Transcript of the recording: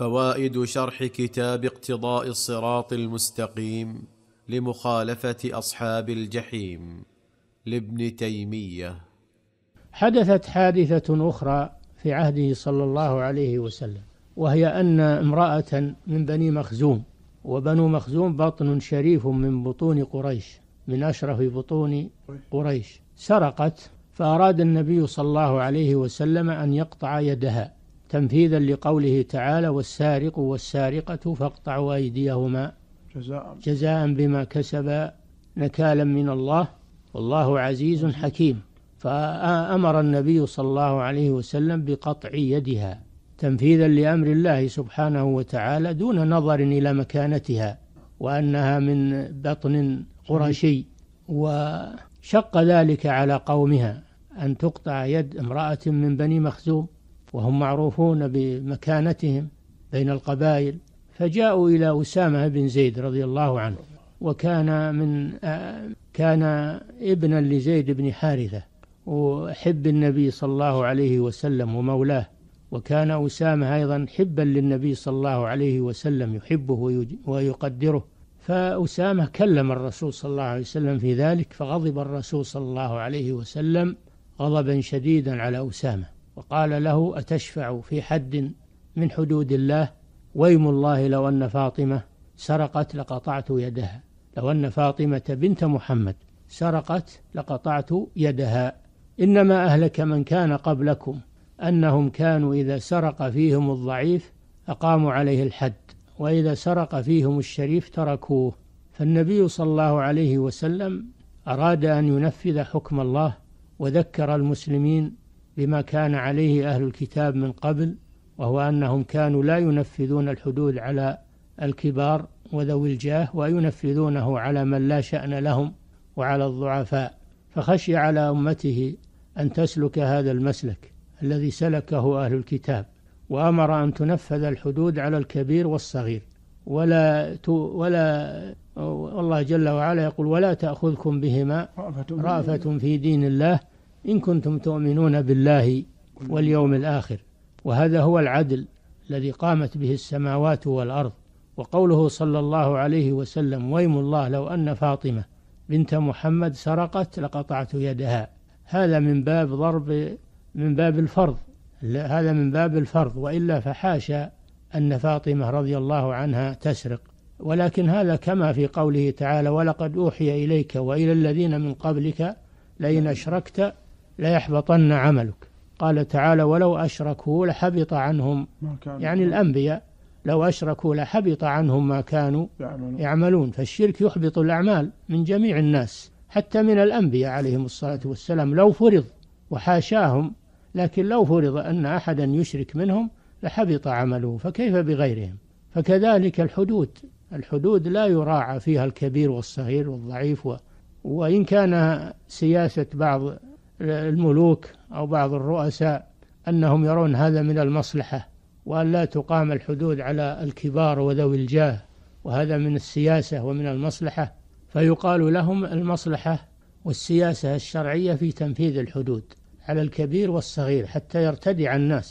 فوائد شرح كتاب اقتضاء الصراط المستقيم لمخالفة أصحاب الجحيم لابن تيمية. حدثت حادثة أخرى في عهده صلى الله عليه وسلم، وهي أن امرأة من بني مخزوم، وبنو مخزوم بطن شريف من بطون قريش، من أشرف بطون قريش، سرقت، فأراد النبي صلى الله عليه وسلم أن يقطع يدها تنفيذا لقوله تعالى: والسارق والسارقة فاقطعوا أيديهما جزاء بما كسبا نكالا من الله والله عزيز حكيم. فأمر النبي صلى الله عليه وسلم بقطع يدها تنفيذا لأمر الله سبحانه وتعالى دون نظر إلى مكانتها وأنها من بطن قرشي. وشق ذلك على قومها أن تقطع يد امرأة من بني مخزوم، وهم معروفون بمكانتهم بين القبائل، فجاءوا إلى أسامة بن زيد رضي الله عنه، وكان كان ابنا لزيد بن حارثة وحب النبي صلى الله عليه وسلم ومولاه، وكان أسامة أيضا حبا للنبي صلى الله عليه وسلم، يحبه ويقدره. فأسامة كلم الرسول صلى الله عليه وسلم في ذلك، فغضب الرسول صلى الله عليه وسلم غضبا شديدا على أسامة، وقال له: أتشفع في حد من حدود الله؟ ويم الله لو أن فاطمة سرقت لقطعت يدها، لو أن فاطمة بنت محمد سرقت لقطعت يدها. إنما أهلك من كان قبلكم أنهم كانوا إذا سرق فيهم الضعيف أقاموا عليه الحد، وإذا سرق فيهم الشريف تركوه. فالنبي صلى الله عليه وسلم أراد أن ينفذ حكم الله، وذكر المسلمين بما كان عليه أهل الكتاب من قبل، وهو أنهم كانوا لا ينفذون الحدود على الكبار وذوي الجاه، وينفذونه على من لا شأن لهم وعلى الضعفاء. فخشي على أمته أن تسلك هذا المسلك الذي سلكه أهل الكتاب، وأمر أن تنفذ الحدود على الكبير والصغير. والله جل وعلا يقول: ولا تأخذكم بهما رأفة في دين الله إن كنتم تؤمنون بالله واليوم الآخر. وهذا هو العدل الذي قامت به السماوات والأرض. وقوله صلى الله عليه وسلم: ويم الله لو أن فاطمة بنت محمد سرقت لقطعت يدها، هذا من باب الفرض، وإلا فحاشا أن فاطمة رضي الله عنها تسرق. ولكن هذا كما في قوله تعالى: ولقد أوحي إليك وإلى الذين من قبلك لئن أشركت ليحبطن عملك. قال تعالى: ولو أشركوا لحبط عنهم، يعني الأنبياء لو أشركوا لحبط عنهم ما كانوا يعملون. فالشرك يحبط الأعمال من جميع الناس، حتى من الأنبياء عليهم الصلاة والسلام لو فرض، وحاشاهم، لكن لو فرض أن أحدا يشرك منهم لحبط عمله، فكيف بغيرهم؟ فكذلك الحدود لا يراعى فيها الكبير والصغير والضعيف. وإن كان سياسة بعض الملوك أو بعض الرؤساء أنهم يرون هذا من المصلحة، وأن لا تقام الحدود على الكبار وذوي الجاه، وهذا من السياسة ومن المصلحة، فيقال لهم: المصلحة والسياسة الشرعية في تنفيذ الحدود على الكبير والصغير حتى يرتدع الناس